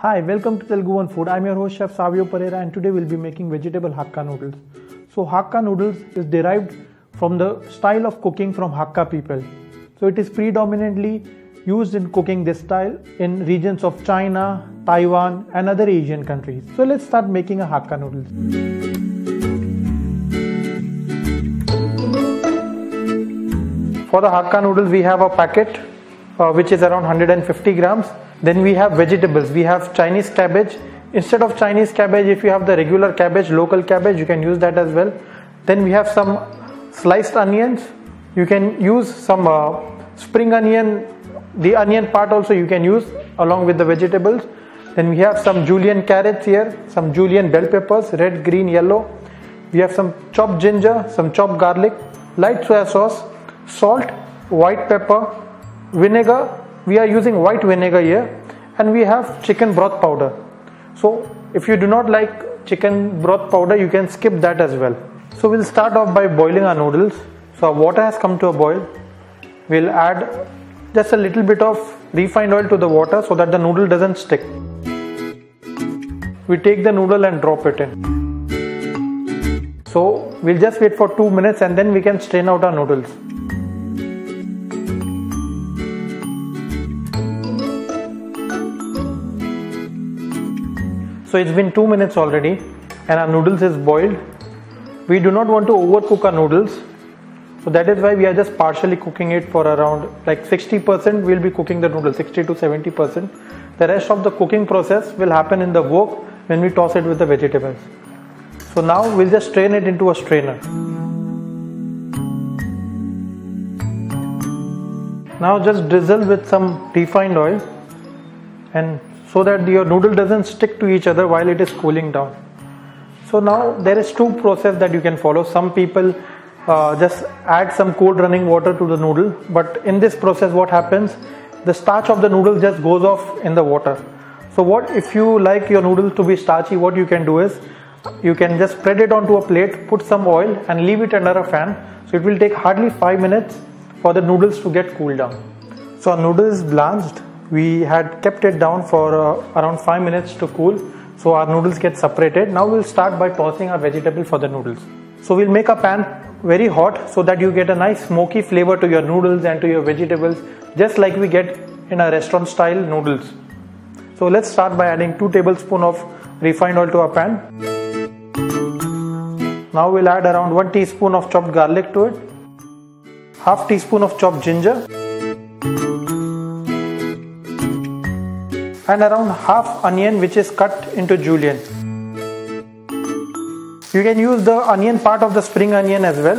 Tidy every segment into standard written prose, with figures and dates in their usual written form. Hi, welcome to Telugu One Food. I'm your host Chef Savio Pereira, and today we'll be making vegetable Hakka noodles. So Hakka noodles is derived from the style of cooking from Hakka people. So it is predominantly used in cooking this style in regions of China, Taiwan and other Asian countries. So let's start making a Hakka noodles. For the Hakka noodles we have a packet which is around 150 grams. Then we have vegetables. We have Chinese cabbage. Instead of Chinese cabbage, if you have the regular cabbage, local cabbage, you can use that as well. Then we have some sliced onions. You can use some spring onion. The onion part also you can use along with the vegetables. Then we have some julienne carrots here, some julienne bell peppers, red, green, yellow. We have some chopped ginger, some chopped garlic, light soya sauce, salt, white pepper, vinegar. We are using white vinegar here, and we have chicken broth powder. So if you do not like chicken broth powder, you can skip that as well. So we'll start off by boiling our noodles. So our water has come to a boil. We'll add just a little bit of refined oil to the water so that the noodle doesn't stick. We take the noodle and drop it in. So we'll just wait for 2 minutes and then we can strain out our noodles. So it's been 2 minutes already and our noodles is boiled. We do not want to overcook our noodles. So that is why we are just partially cooking it for around like 60%. We'll be cooking the noodles, 60 to 70%. The rest of the cooking process will happen in the wok when we toss it with the vegetables. So now we'll just strain it into a strainer. Now just drizzle with some refined oil, and so that your noodle doesn't stick to each other while it is cooling down. So now there is two process that you can follow. Some people just add some cold running water to the noodle, but in this process what happens, the starch of the noodle just goes off in the water. So what if you like your noodles to be starchy, what you can do is you can just spread it onto a plate, put some oil and leave it under a fan. So it will take hardly 5 minutes for the noodles to get cooled down. So our noodle is blanched. We had kept it down for around 5 minutes to cool, so our noodles get separated. Now we'll start by tossing our vegetable for the noodles. So we'll make a pan very hot so that you get a nice smoky flavor to your noodles and to your vegetables, just like we get in a restaurant style noodles. So let's start by adding 2 tablespoons of refined oil to our pan. Now we'll add around 1 teaspoon of chopped garlic to it, half teaspoon of chopped ginger, and around half onion which is cut into julienne. You can use the onion part of the spring onion as well.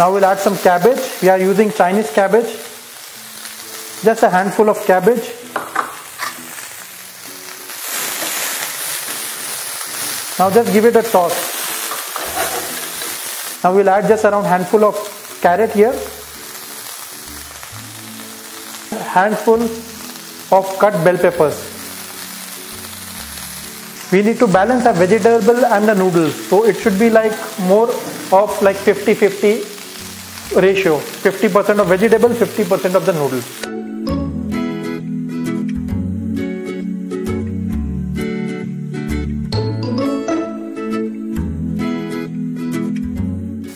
Now we'll add some cabbage. We are using Chinese cabbage. Just a handful of cabbage. Now just give it a toss. Now we'll add just around handful of carrot here. Handful of cut bell peppers. We need to balance our vegetable and the noodles, so it should be like more of like 50-50 ratio, 50% of vegetable, 50% of the noodles.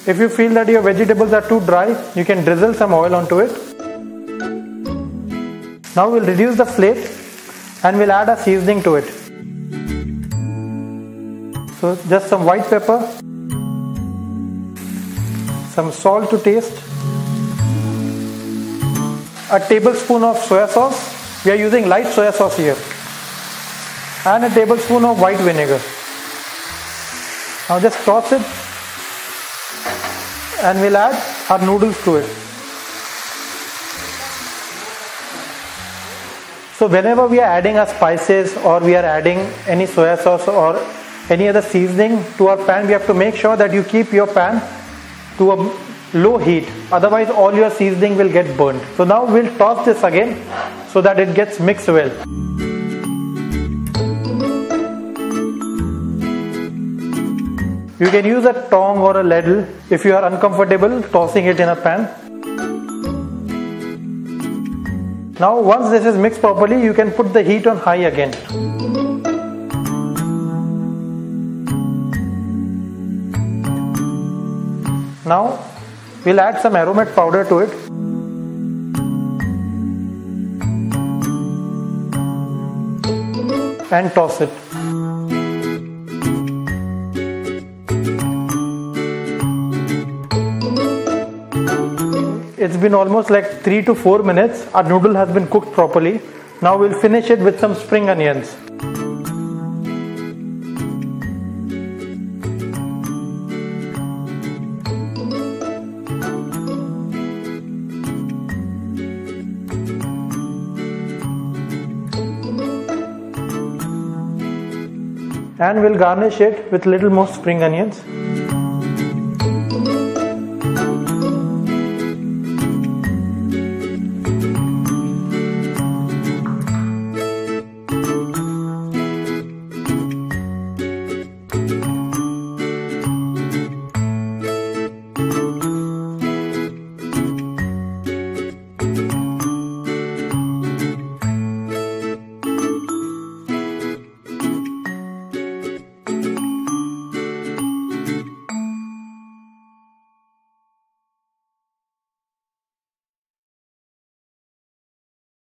If you feel that your vegetables are too dry, you can drizzle some oil onto it. Now we'll reduce the flame and we'll add a seasoning to it. So just some white pepper, some salt to taste, a tablespoon of soya sauce. We are using light soya sauce here, and a tablespoon of white vinegar. Now just toss it and we'll add our noodles to it. So whenever we are adding our spices or we are adding any soya sauce or any other seasoning to our pan, we have to make sure that you keep your pan to a low heat, otherwise all your seasoning will get burnt. So now we'll toss this again so that it gets mixed well. You can use a tong or a ladle if you are uncomfortable tossing it in a pan. Now once this is mixed properly, you can put the heat on high again. Now we'll add some aromatic powder to it. And toss it. It's been almost like 3 to 4 minutes. Our noodle has been cooked properly. Now we'll finish it with some spring onions. And we'll garnish it with little more spring onions.